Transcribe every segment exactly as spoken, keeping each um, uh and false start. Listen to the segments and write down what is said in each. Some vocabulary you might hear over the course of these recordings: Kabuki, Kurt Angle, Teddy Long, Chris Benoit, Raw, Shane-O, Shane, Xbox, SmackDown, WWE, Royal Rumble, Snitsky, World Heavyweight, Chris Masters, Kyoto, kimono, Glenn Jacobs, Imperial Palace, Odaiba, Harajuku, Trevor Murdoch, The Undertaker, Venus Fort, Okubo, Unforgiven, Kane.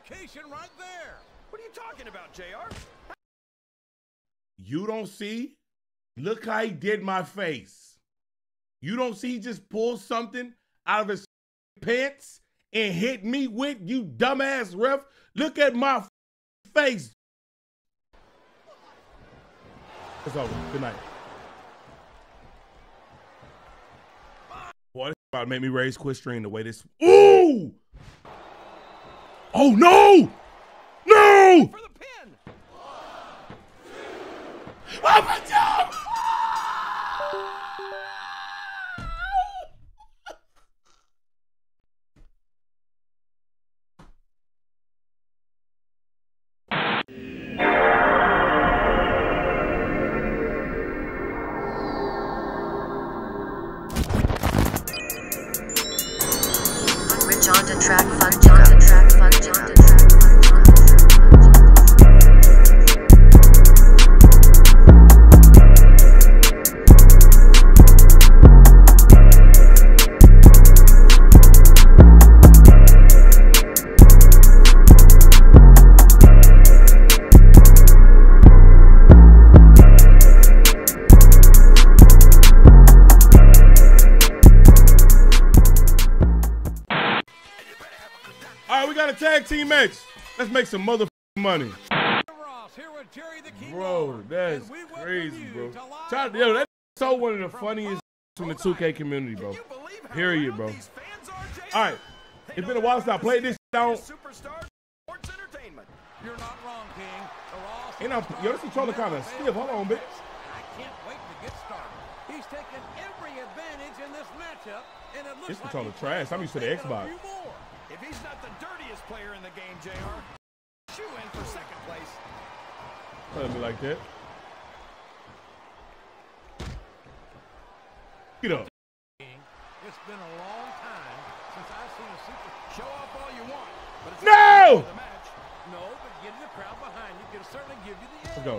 provocation right there. What are you talking about, J R? You don't see? Look how he did my face. You don't see he just pulled something out of his pants and hit me with, you dumbass ref? Look at my face. It's over. Good night. Boy, this about to make me raise quit stream the way this. Ooh! Oh no! No! For the pin. One, two. Oh my God! Team match. Let's make some motherfucking money. Bro, that's crazy, bro. Yo, that's so one of the funniest from the two K community, bro. Period, bro. All right, it's been a while since I played this. Down. And I'm yo, this controller kind of stiff. Hold on, bitch. I can't wait to get started. He's taking every advantage in this matchup, and it looks this controller trash. I'm used to the Xbox. If he's not the dirtiest player in the game, J R, shoe in for second place. Doesn't be like that. Get up. It's been a long time since I've seen a super show up all you want, but it's no! The match. No, but getting the crowd behind you can certainly give you the edge. Let's go.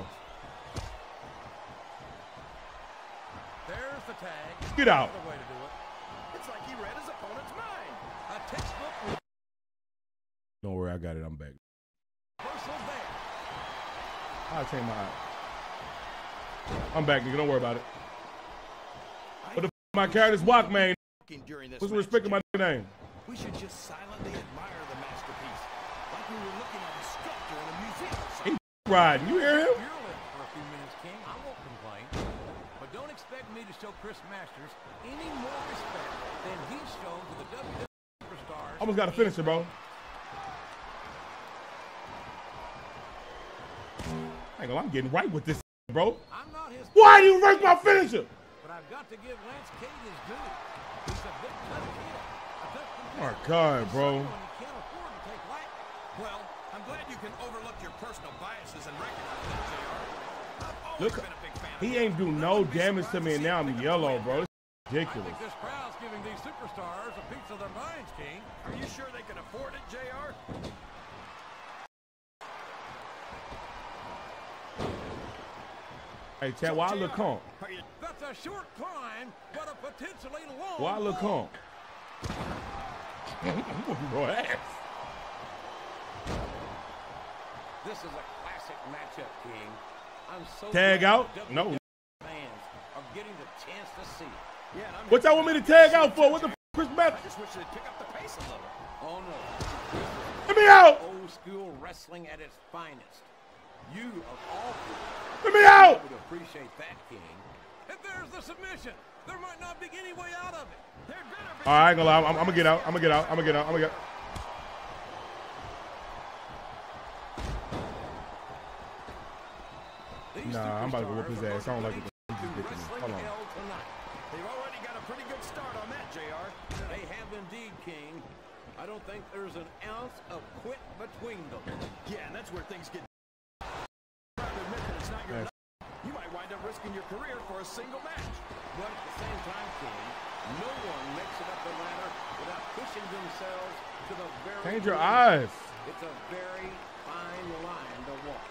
There's the tag. Get out. Way to do it. It's like he read his opponent's mind. A textbook. Don't worry, I got it. I'm back. I'll take my eye. I'm back, nigga. Don't worry about it. What the f my character's walk, man? What's the respect of my name? We should just silently admire the masterpiece. Like we were looking at a sculpture in a museum or something. He's riding. You hear him? For a few minutes, King. I won't complain. But don't expect me to show Chris Masters any more respect than he's shown to the W W E superstars. Almost got a finisher, bro. I'm getting right with this, bro. I'm not his why do you rank my finisher? But I've got to give Lance Kane his due. He's a big left hand. Oh my God, bro. Well, I'm glad you can overlook your personal biases and recognize that, J R. Look, he ain't do no damage to me, and now I'm yellow, bro. This is ridiculous. I think this crowd's giving these superstars a piece of their minds, King. Are you sure they can afford it, J R? Hey, Chad, why I look calm? That's a short climb, but a potentially long. Why I look calm? This is a classic matchup, King. I'm so tag out? No. Fans are getting the chance to see. Yeah, and I'm what y'all want me to tag out for? What the f Chris Benoit? I just wish they'd pick up the pace a little. Oh no. Get me out! Old school wrestling at its finest. You of all people, let me out! Would appreciate that, King. And there's the submission. There might not be any way out of it. There better be. All right, I ain't gonna lie. I'm, I'm gonna get out. I'm gonna get out. I'm gonna get out. I'm gonna get out. Nah, I'm about to whip his ass. I don't like it. Hold on. They've already got a pretty good start on that, J R. They have indeed, King. I don't think there's an ounce of quit between them. Yeah, and that's where things get. Nice. You might wind up risking your career for a single match. But at the same time, King, no one makes it up the ladder without pushing themselves to the very change your eyes. It's a very fine line to walk.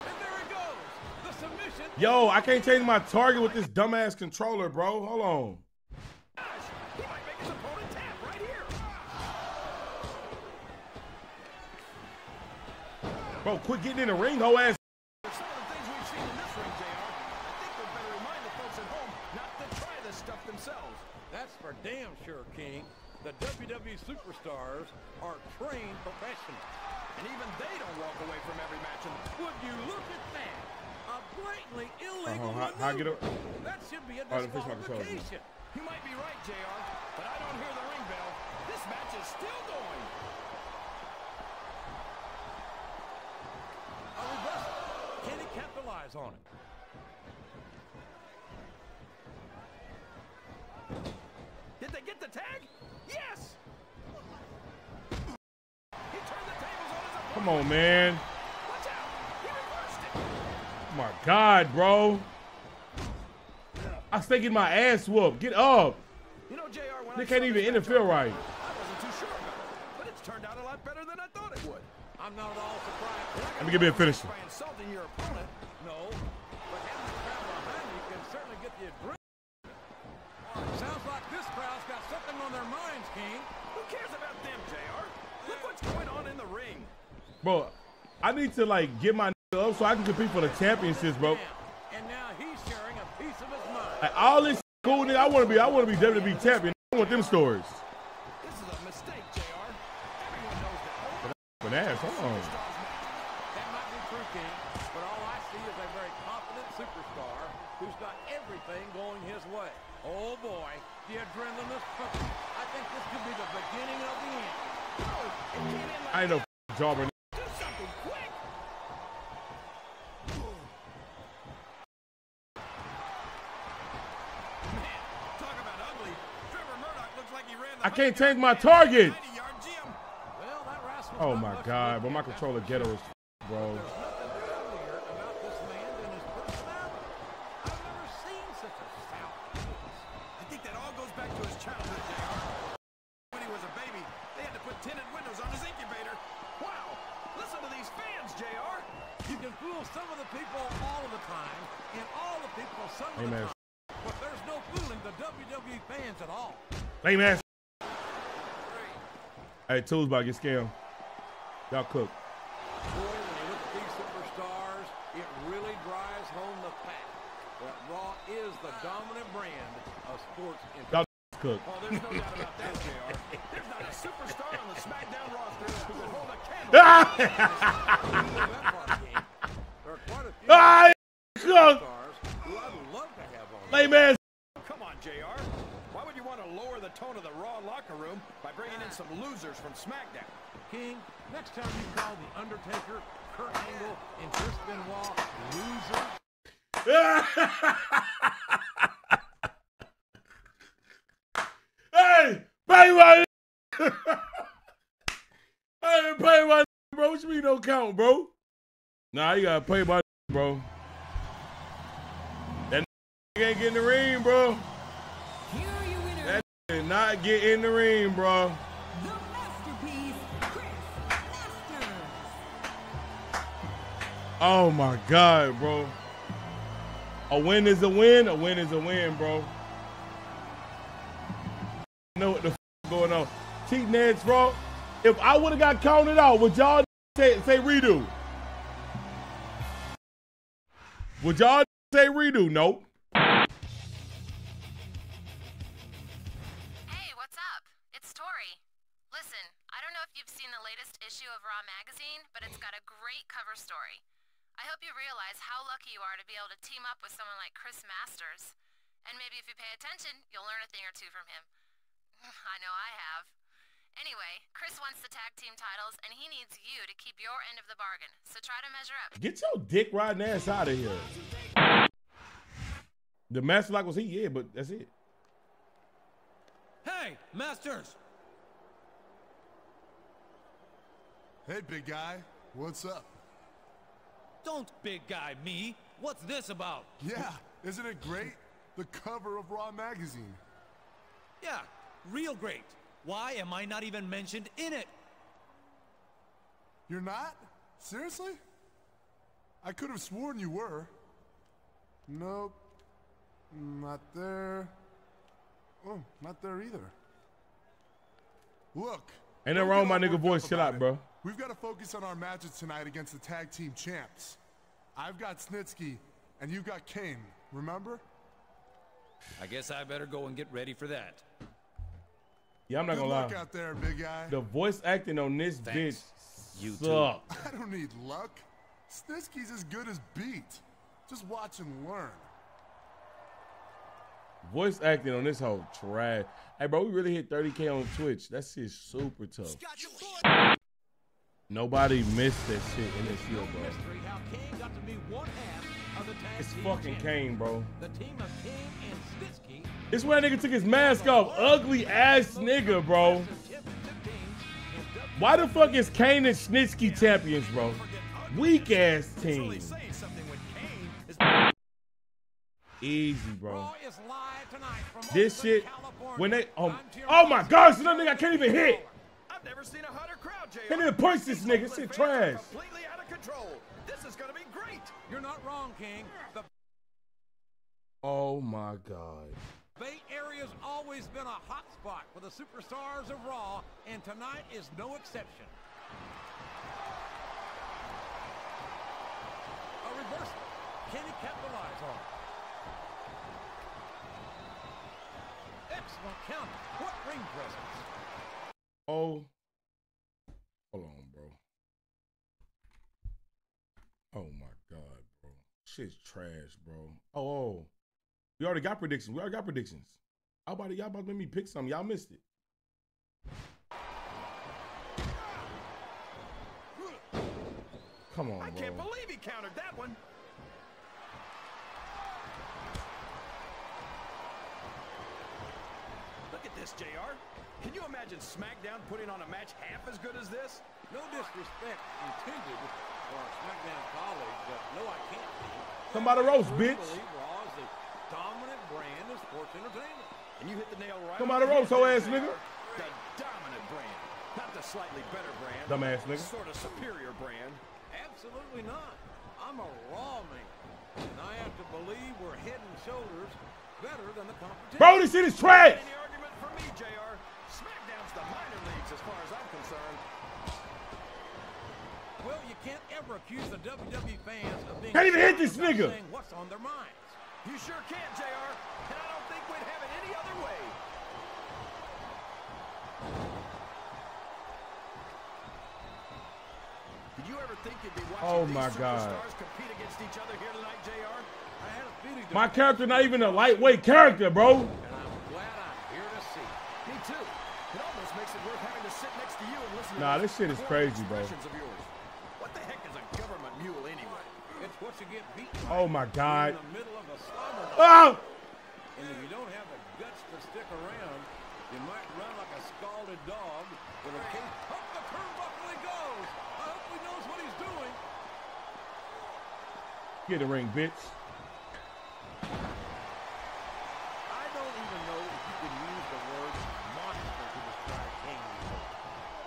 And there it goes. The submission. Yo, I can't change my target with this dumbass controller, bro. Hold on. Gosh, he might make his opponent tap right here. Bro, quit getting in the ring, ho ass. Some of the things we've seen in this ring, J R, I think they'd better remind the folks at home not to try this stuff themselves. That's for damn sure, King. The W W E superstars are trained professionals, and even they don't walk away from every match. And would you look at that? A blatantly illegal uh-huh. maneuver. I, I get up. That should be a disqualification. You might be right, J R, but I don't hear the ring bell. This match is still going. A reversal. Can he capitalize on it? Did they get the tag? Yes! He turned the tables on his opponent. Come on, man. Watch out. He reversed it. Oh my God, bro. I was thinking my ass whooped. Get up. You know, J R, when they I can't even interfere right. I wasn't too sure about it, but it's turned out a lot better than I thought it would. I'm not at all surprised. Let me get me a finisher. By insulting your opponent, no. But having the crowd behind you can certainly get the adrenaline. Sounds like this crowd's got something on their minds, King. Who cares about them, J R? Look what's going on in the ring. Bro, I need to, like, get my up so I can compete for the championships, bro. And now he's sharing a piece of his mind. Like, all this cool, nigga, I want to be, I want to be W W E champion. I want them stories. This is a mistake, J R. Everyone knows that. But ass, hold on. That might be true, King, but all I see is a very confident superstar who's got everything going his way. Oh boy, the adrenaline is pumping. I think this could be the beginning of the end. Oh, it came in like I ain't no jobber. Do something quick. Man, talk about ugly. Trevor Murdoch looks like he ran the I can't tank my target. Well, that rascal. Oh my God, but my controller ghetto is bro. Lame ass. Hey, Tools about to get scammed. Y'all cook. Boy, when you look at these superstars, it really drives home the fact that Raw is the dominant brand of sports entertainment. Y'all cook. Oh, there's no doubt about that, J R. There's not a superstar on the SmackDown roster who can hold a candle. Cook. Lame ass. Come on, J R. Why would you want to lower the tone of the Raw locker room by bringing in some losers from SmackDown? King, next time you call The Undertaker, Kurt Angle, and Chris Benoit losers. Hey, pay my I didn't pay my bro. What you mean don't count, bro? Nah, you gotta pay my bro. That ain't getting the ring, bro. Did not get in the ring, bro. The masterpiece, Chris Masters. Oh my God, bro. A win is a win. A win is a win, bro. I know what the f going on. Cheating ass, bro. If I would have got counted out, would y'all say, say redo? Would y'all say redo? Nope. Of Raw magazine, but it's got a great cover story. I hope you realize how lucky you are to be able to team up with someone like Chris Masters. And maybe if you pay attention, you'll learn a thing or two from him. I know I have. Anyway, Chris wants the tag team titles, and he needs you to keep your end of the bargain. So try to measure up. Get your dick riding ass out of here. The master lock was he? Yeah, but that's it. Hey, Masters. Hey, big guy. What's up? Don't big guy me. What's this about? Yeah, isn't it great? The cover of Raw magazine. Yeah, real great. Why am I not even mentioned in it? You're not? Seriously? I could have sworn you were. Nope. Not there. Oh, not there either. Look. Ain't nothing wrong with my nigga voice. Chill out, bro. We've got to focus on our matches tonight against the tag team champs. I've got Snitsky, and you've got Kane, remember? I guess I better go and get ready for that. Yeah, I'm not gonna lie. Out there, big guy. The voice acting on this Thanks. bitch you sucked. Too. I don't need luck. Snitsky's as good as beat. Just watch and learn. Voice acting on this whole trash. Hey, bro, we really hit thirty K on Twitch. That shit's super tough. Nobody missed that shit in this show, bro. It's fucking Kane, bro. The team of Kane and Snitsky. This way, nigga took his mask off. Ugly ass nigga, bro. Why the fuck is Kane and Snitsky champions, bro? Weak ass team. Easy, bro. This shit, when they, um, oh my gosh, another nigga I can't even hit. I've never seen a hotter crowd, J R. Can't even punch this nigga. This shit trash. Completely out of control. This is gonna be great. You're not wrong, King. The oh my God. Bay Area's always been a hot spot for the superstars of Raw, and tonight is no exception. A reversal. Can he capitalize on it? Excellent count. What ring presence? Oh. Hold on, bro. Oh, my God, bro. Shit's trash, bro. Oh, oh. We already got predictions. We already got predictions. Y'all about, about to let me pick some. Y'all missed it. Come on, bro. I can't believe he countered that one. Look at this, J R. Can you imagine SmackDown putting on a match half as good as this? No disrespect intended for our SmackDown colleagues, but no, I can't be. Somebody roast, bitch. Raw is the dominant brand of sports entertainment. And you hit the nail right. Somebody roast, ho ass nigga. The dominant brand, not the slightly better brand. Dumbass nigga. Sort of superior brand. Absolutely not. I'm a Raw man, and I have to believe we're head and shoulders better than the competition. Bro, this shit is trash. For me, J R, SmackDown's the minor leagues as far as I'm concerned. Well, you can't ever accuse the W W E fans of being... Can't even hit this nigga! ...what's on their minds. You sure can, J R, and I don't think we'd have it any other way. Did you ever think you'd be watching oh my these God. superstars compete against each other here tonight, J R? I had a feeling... My character not even a lightweight character, bro! Nah, this shit is crazy, bro. What the heck is a government mule anyway? It's what you get beat by. Oh my God. In the middle of a slammer. Oh! And if you don't have the guts to stick around, you might run like a scalded dog with a case. Up the turnbuckle he goes. I hope he knows what he's doing. Get the ring, bitch. I don't even know if you can use the word monster to describe Kane.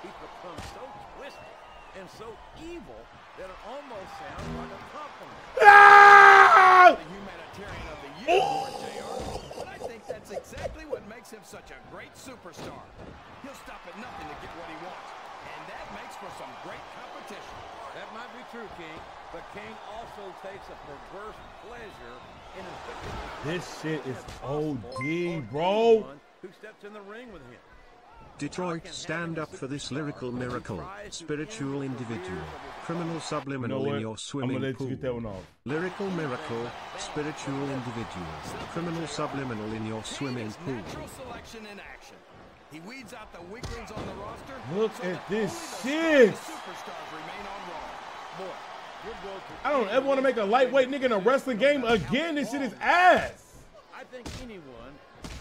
He's become so twisted and so evil that it almost sounds like a compliment. Ah! The humanitarian of the year, J R. But I think that's exactly what makes him such a great superstar. He'll stop at nothing to get what he wants. And that makes for some great competition. That might be true, King, but King also takes a perverse pleasure in inflicting. This shit is O D, bro. Who steps in the ring with him? Detroit, stand up for this lyrical miracle, spiritual individual, criminal subliminal you know in your swimming pool. You lyrical miracle, spiritual individual, criminal subliminal in your swimming pool. Look at this shit! I don't ever want to make a lightweight nigga in a wrestling game again. This shit is ass.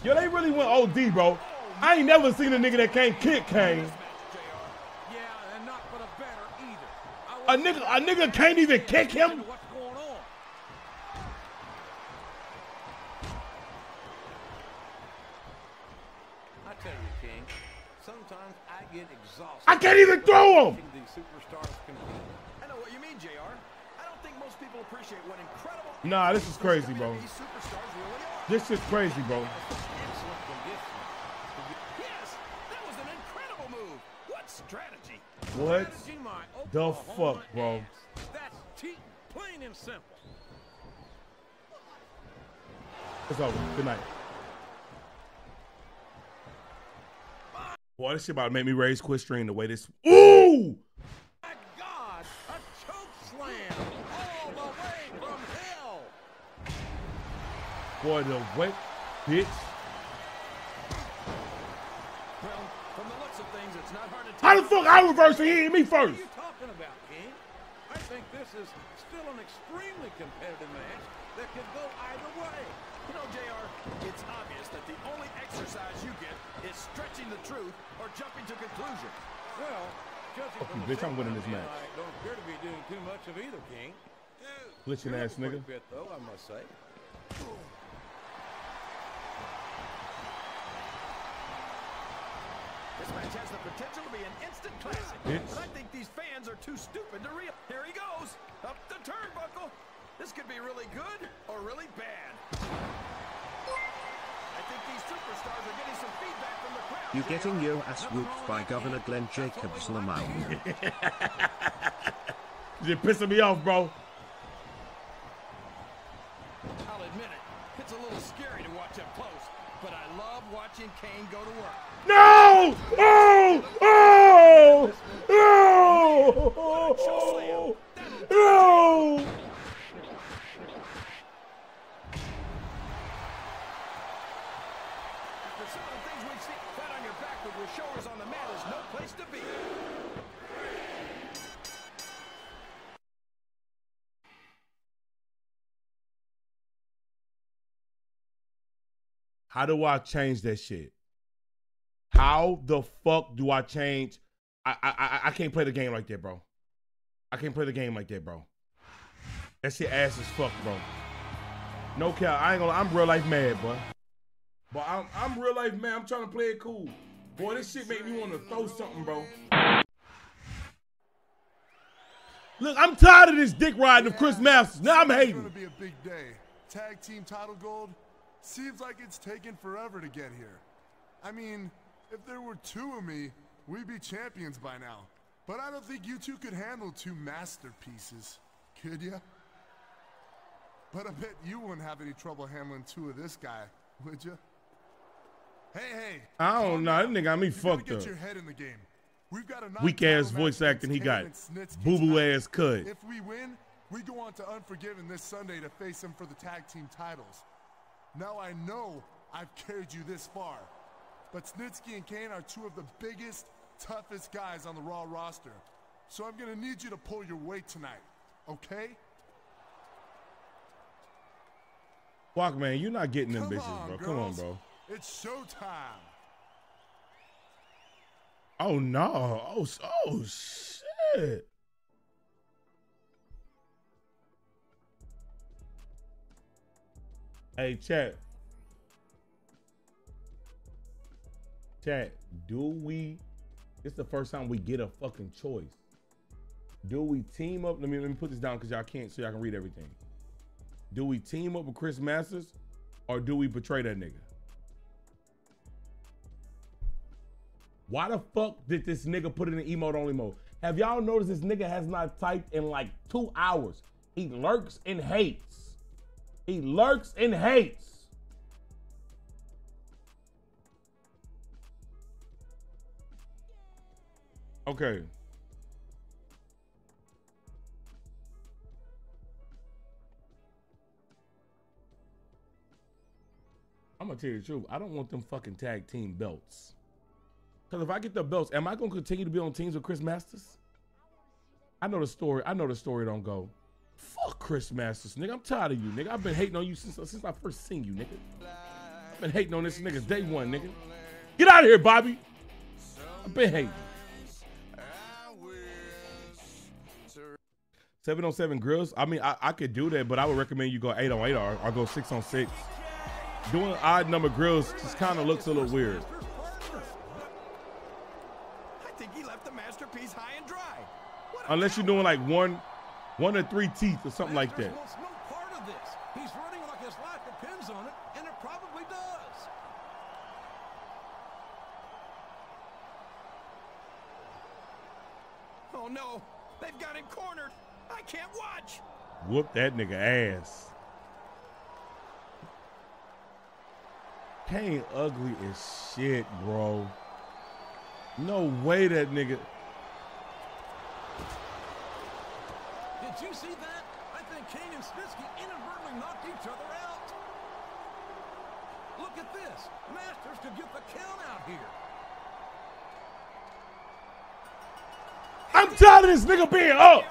Yo, they really went O D, bro. I ain't never seen a nigga that can't kick Kane. Yeah, and not for the better either. A nigga, a nigga can't even kick him. What's going on? I tell you, King, sometimes I get exhausted. I can't even throw him. I know what you mean, J R. I don't think most people appreciate what incredible. Nah, this is crazy, bro. This is crazy, bro. What? Strategy, my the fuck, bro? That's cheating, plain and simple. It's over. Good night. Boy, this shit about to make me raise quit stream the way this. Ooh! My God, a choke slam all the way from hell. Boy, the weight, bitch. Well, from the looks of things, it's not hard to tell. How the fuck I reverse and he hit me first? What are you talking about, King? I think this is still an extremely competitive match that could go either way. You know, J R, it's obvious that the only exercise you get is stretching the truth or jumping to conclusions. Well, judging from the bitch, I'm winning this match. I don't appear to be doing too much of either, King. Glitching ass nigga. Bit, though, I must say. This match has the potential to be an instant classic. But I think these fans are too stupid to realize. Here he goes, up the turnbuckle. This could be really good or really bad. I think these superstars are getting some feedback from the crowd. You're getting your ass whooped by Governor Glenn Jacobs Lamont. You're pissing me off, bro. I'll admit it. It's a little scary to watch up close, but I love watching Kane go to work. No! Oh! Oh! Oh! Oh! Oh! Showers on the mat is no place to be. How do I change that shit? How the fuck do I change? I I I can't play the game like that, bro. I can't play the game like that, bro. That shit ass as fuck, bro. No cap, I ain't gonna. I'm real life mad, boy. But I'm I'm real life mad. I'm trying to play it cool. Boy, this shit make me want to throw something, bro. Look, I'm tired of this dick riding of Chris Masters. Now I'm hating. It's gonna be a big day. Tag team title gold. Seems like it's taken forever to get here. I mean, if there were two of me, we'd be champions by now. But I don't think you two could handle two masterpieces, could ya? But I bet you wouldn't have any trouble handling two of this guy, would ya? Hey, hey. I don't know. That nigga got me fucked up. Weak ass voice acting he got. Boo boo ass cut. If we win, we go on to Unforgiven this Sunday to face him for the tag team titles. Now I know I've carried you this far, but Snitsky and Kane are two of the biggest, toughest guys on the Raw roster. So I'm gonna need you to pull your weight tonight, okay? Walk, man, you're not getting them bitches, bro. Come on, bro. It's showtime. Oh no. Oh, oh shit. Hey chat. Chat, do we this is the first time we get a fucking choice. Do we team up? Let me let me put this down because y'all can't so y'all can read everything. Do we team up with Chris Masters or do we betray that nigga? Why the fuck did this nigga put it in emote only mode? Have y'all noticed this nigga has not typed in like two hours? He lurks and hates. He lurks and hates. Okay. I'm gonna tell you the truth. I don't want them fucking tag team belts. Because if I get the belts, am I going to continue to be on teams with Chris Masters? I know the story. I know the story don't go. Fuck Chris Masters, nigga. I'm tired of you, nigga. I've been hating on you since, since I first seen you, nigga. I've been hating on this nigga day one, nigga. Get out of here, Bobby. I've been hating. seven on seven grills. I mean, I, I could do that, but I would recommend you go eight on eight or, or go six on six. Doing odd number grills just kind of looks a little weird. Unless you're doing like one, one or three teeth or something like that. No part of this. He's running like his life depends on it, and it probably does. Oh no! They've got him cornered. I can't watch. Whoop that nigga ass. Kane ugly as shit, bro. No way that nigga. Did you see that? I think Kane and Snitsky inadvertently knocked each other out. Look at this. Masters could get the count out here. I'm tired of this nigga being up.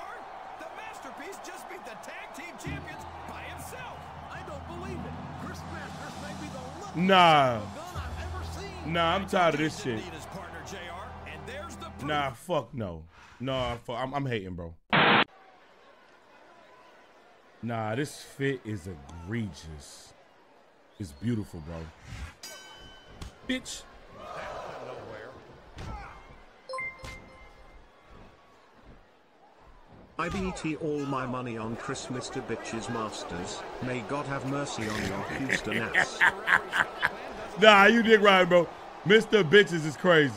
The masterpiece just beat the tag team champions by himself. I don't believe it. Chris Masters may be the luckiest nah. gun I've ever seen. Nah, I'm tired of this shit. Nah, fuck no. Nah, fuck. I'm, I'm hating, bro. Nah, this fit is egregious. It's beautiful, bro. Bitch. I bet all my money on Chris Mister Bitches Masters. May God have mercy on your Houston ass. Nah, you dig right, bro. Mister Bitches is crazy.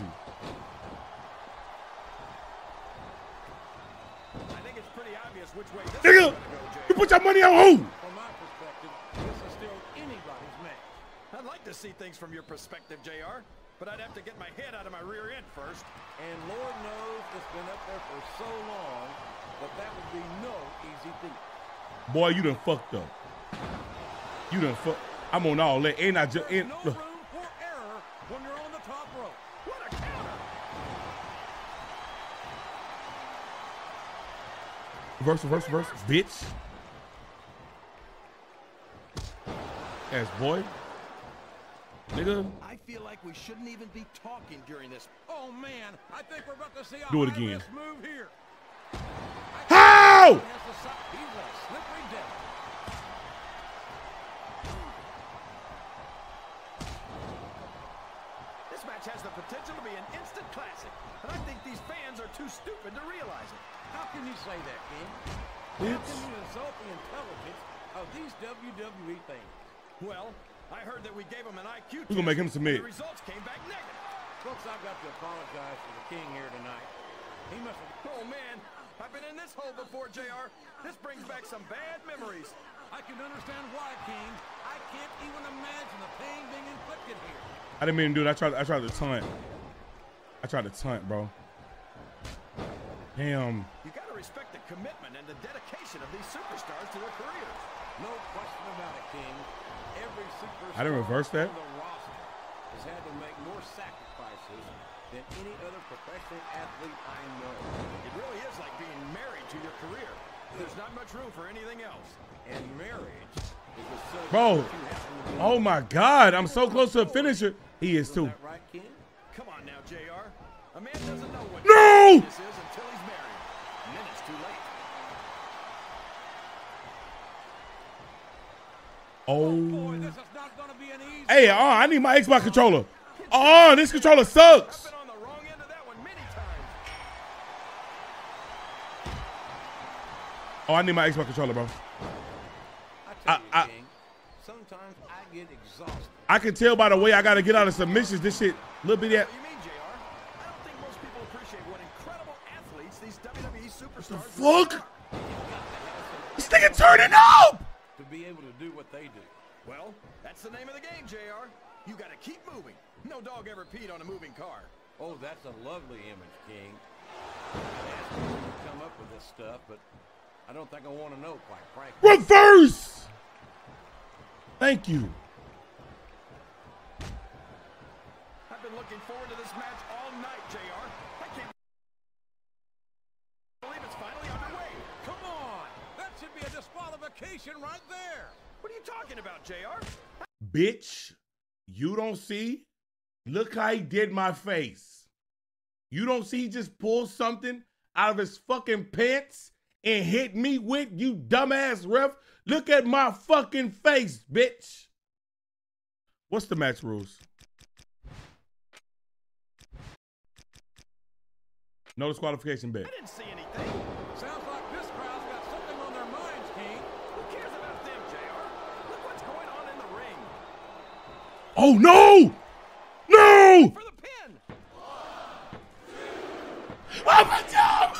Nigga, you put your money on who? From my perspective, this is still anybody's match. I'd like to see things from your perspective, J R, but I'd have to get my head out of my rear end first. And Lord knows it's been up there for so long, but that would be no easy thing. Boy, you done fucked up. You done fucked. I'm on all that. Ain't I just ain't no look. room for error when you're on the top rope. What a counter! Reverse, reverse, reverse, bitch. Ass boy. Nigga. I feel like we shouldn't even be talking during this. Oh man, I think we're about to see a Do it again. move here. How? This match has the potential to be an instant classic, but I think these fans are too stupid to realize it. How can you say that, King? How can you insult the intelligence of these W W E things? Well, I heard that we gave him an I Q test. We're gonna make him submit. The results came back negative. Folks, I've got to apologize for the King here tonight. He must have. Oh man, I've been in this hole before, J R. This brings back some bad memories. I can understand why, King. I can't even imagine the pain being inflicted here. I didn't mean to do it. I tried. I tried to taunt. I tried to taunt, bro. Damn. You gotta respect the commitment and the dedication of these superstars to their careers. No question about it, King. Every superstar I didn't reverse that. on the roster has had to make more sacrifices than any other professional athlete I know. It really is like being married to your career. There's not much room for anything else. And marriage is a subject Bro, that oh my God, I'm so close to a finisher. He is too. Right, King? Come on now, J R. A man doesn't know what no! this is until he's married. And then it's too late. Oh, oh boy, this is not gonna be an easy Hey, uh, I need my Xbox controller. Oh, this controller sucks. I've been on the wrong end of that one many times. Oh, I need my Xbox controller, bro. I, I, you, King, I sometimes I get exhausted. I can tell by the way I gotta get out of submissions. This shit little bit at The fuck? This nigga turned it up! To be able to do what they do. Well, that's the name of the game, J R. You gotta keep moving. No dog ever peed on a moving car. Oh, that's a lovely image, King. I asked you to come up with this stuff, but I don't think I want to know, quite frankly. Reverse! Thank you. I've been looking forward to this match all night, J R. Right there. What are you talking about, J R? Bitch, you don't see? Look how he did my face. You don't see he just pulled something out of his fucking pants and hit me with, you dumbass ref? Look at my fucking face, bitch. What's the match rules? No disqualification bet. I didn't see anything. Sounds like Oh no! No! For the pin. One, two. Oh my God!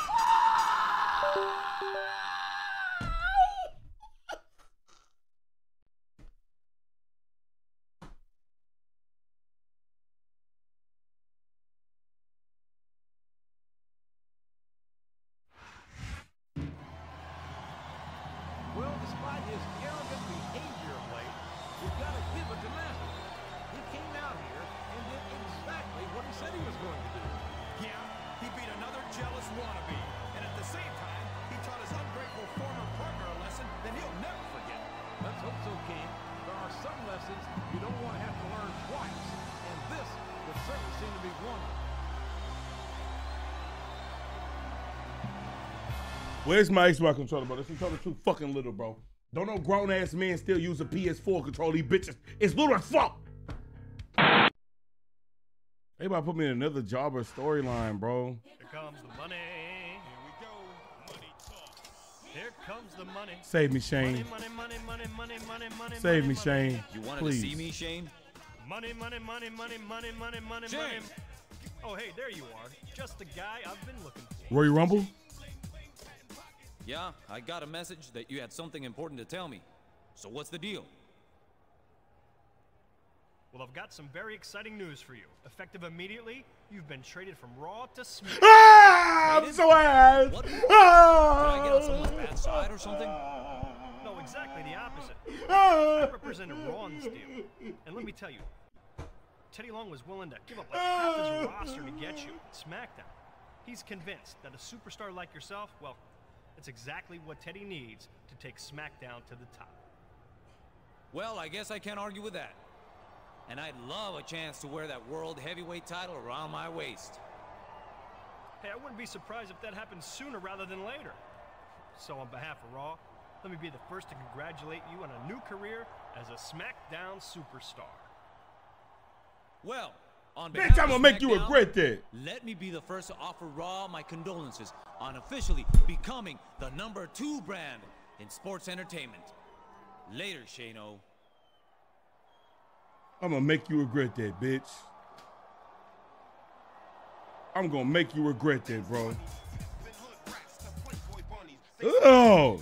Where's my Xbox controller, bro? This controller's too fucking little, bro. Don't no grown-ass man still use a P S four controller, these bitches. It's little as fuck! They about to put me in another job or storyline, bro. Here comes the money. Here we go. Money talks. Here comes the money. Save me, Shane. Money, money, money, money, money, money, Save me, money, Shane. You wanted Please. to see me, Shane? Money, money, money, money, money, money, money, money. Oh, hey, there you are. Just the guy I've been looking for. Royal Rumble? Yeah, I got a message that you had something important to tell me. So what's the deal? Well, I've got some very exciting news for you. Effective immediately, you've been traded from Raw to SmackDown. Ah, I'm so ass! What? Ah. Did I get on someone's bad side or something? No, exactly the opposite. Ah. I represented Raw in this deal. And let me tell you, Teddy Long was willing to give up like half his roster to get you at SmackDown. He's convinced that a superstar like yourself, well, that's exactly what Teddy needs to take SmackDown to the top. Well, I guess I can't argue with that. And I'd love a chance to wear that World Heavyweight title around my waist. Hey, I wouldn't be surprised if that happens sooner rather than later. So on behalf of Raw, let me be the first to congratulate you on a new career as a SmackDown superstar. Well, on behalf Bitch, I'm gonna make you a great day. Let me be the first to offer Raw my condolences on officially becoming the number two brand in sports entertainment. Later, Shane-O. I'm gonna make you regret that, bitch. I'm gonna make you regret that, bro. Oh.